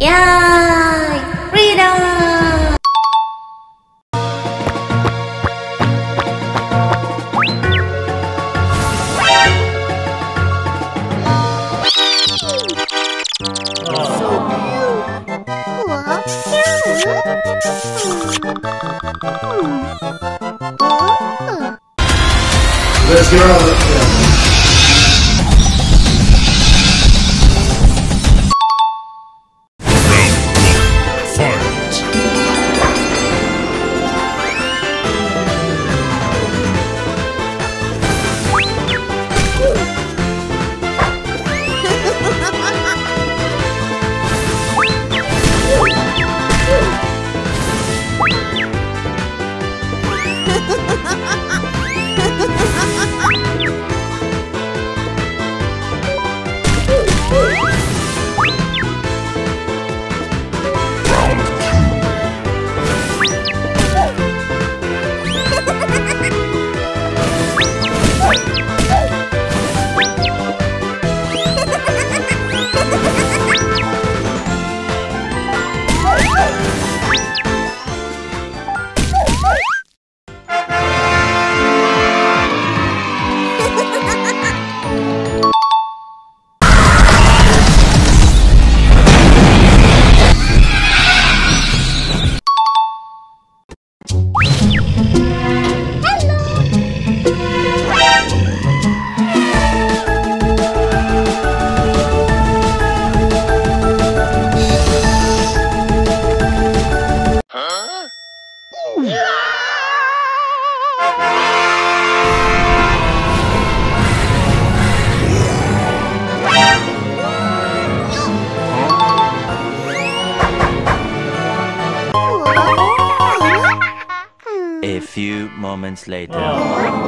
Yay! Freedom! Let's get on with it. A few moments later.